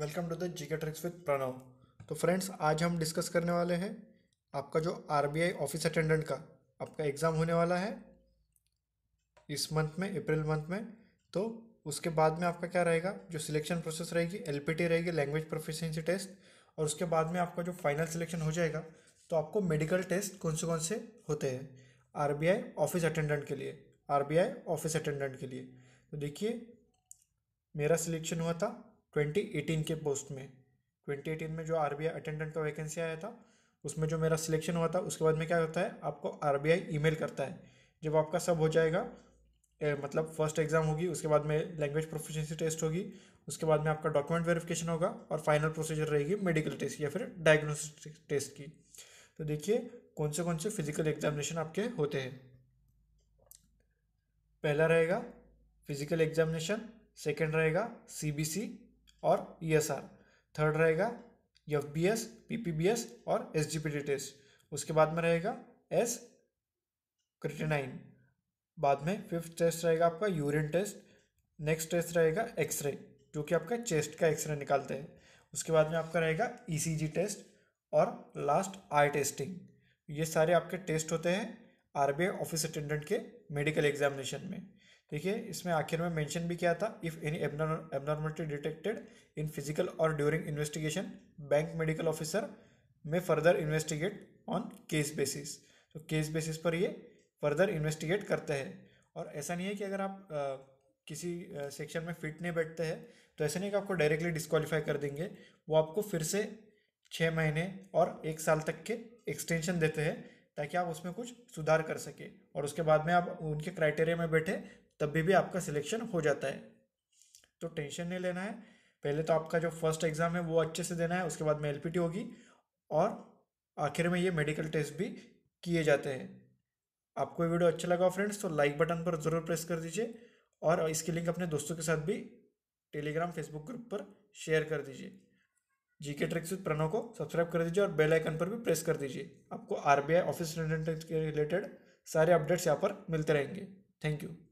Welcome to the GK tricks with Pranav. तो friends, आज हम डिस्कस करने वाले हैं आपका जो आरबीआई ऑफिस अटेंडेंट का आपका एग्ज़ाम होने वाला है इस मंथ में, अप्रैल मंथ में। तो उसके बाद में आपका क्या रहेगा, जो सिलेक्शन प्रोसेस रहेगी, एलपीटी रहेगी, लैंग्वेज प्रोफिशिएंसी टेस्ट, और उसके बाद में आपका जो फाइनल सिलेक्शन हो जाएगा। तो आपको मेडिकल टेस्ट कौन से होते हैं आरबीआई ऑफिस अटेंडेंट के लिए, तो देखिए, मेरा सिलेक्शन हुआ था 2018 के पोस्ट में। 2018 में जो आरबीआई अटेंडेंट का वैकेंसी आया था उसमें जो मेरा सिलेक्शन हुआ था, उसके बाद में क्या होता है, आपको आरबीआई ईमेल करता है जब आपका सब हो जाएगा। मतलब फर्स्ट एग्ज़ाम होगी, उसके बाद में लैंग्वेज प्रोफिशिएंसी टेस्ट होगी, उसके बाद में आपका डॉक्यूमेंट वेरिफिकेशन होगा, और फाइनल प्रोसीजर रहेगी मेडिकल टेस्ट या फिर डायग्नोस्टिक टेस्ट की। तो देखिए कौन से फिजिकल एग्जामिनेशन आपके होते हैं। पहला रहेगा फिजिकल एग्जामिनेशन, सेकेंड रहेगा CBC और ES, थर्ड रहेगा FBS, PPBS और SGPT टेस्ट, उसके बाद में रहेगा S39, बाद में फिफ्थ टेस्ट रहेगा आपका यूरिन टेस्ट, नेक्स्ट टेस्ट रहेगा एक्सरे, जो कि आपका चेस्ट का एक्सरे निकालते हैं, उसके बाद में आपका रहेगा ECG टेस्ट, और लास्ट आई टेस्टिंग। ये सारे आपके टेस्ट होते हैं आरबीआई ऑफिस अटेंडेंट के मेडिकल एग्जामिनेशन में। देखिए, इसमें आखिर में मेंशन भी किया था, if any abnormality detected in physical और during investigation, bank medical officer में further investigate on case basis. तो केस बेसिस पर ये फर्दर इन्वेस्टिगेट करते हैं। और ऐसा नहीं है कि अगर आप किसी सेक्शन में फिट नहीं बैठते हैं तो ऐसा नहीं कि आपको डायरेक्टली डिस्क्वालीफाई कर देंगे। वो आपको फिर से 6 महीने और 1 साल तक के एक्सटेंशन देते हैं ताकि आप उसमें कुछ सुधार कर सके, और उसके बाद में आप उनके क्राइटेरिया में बैठे तब भी आपका सिलेक्शन हो जाता है। तो टेंशन नहीं लेना है। पहले तो आपका जो फर्स्ट एग्ज़ाम है वो अच्छे से देना है, उसके बाद में एलपीटी होगी, और आखिर में ये मेडिकल टेस्ट भी किए जाते हैं। आपको ये वीडियो अच्छा लगा फ्रेंड्स तो लाइक बटन पर ज़रूर प्रेस कर दीजिए, और इसकी लिंक अपने दोस्तों के साथ भी टेलीग्राम फेसबुक ग्रुप पर शेयर कर दीजिए। जीके ट्रिक्स विद प्रणव को सब्सक्राइब कर दीजिए और बेल आइकन पर भी प्रेस कर दीजिए। आपको आरबीआई ऑफिस अटेंडेंट के रिलेटेड सारे अपडेट्स यहाँ पर मिलते रहेंगे। Thank you.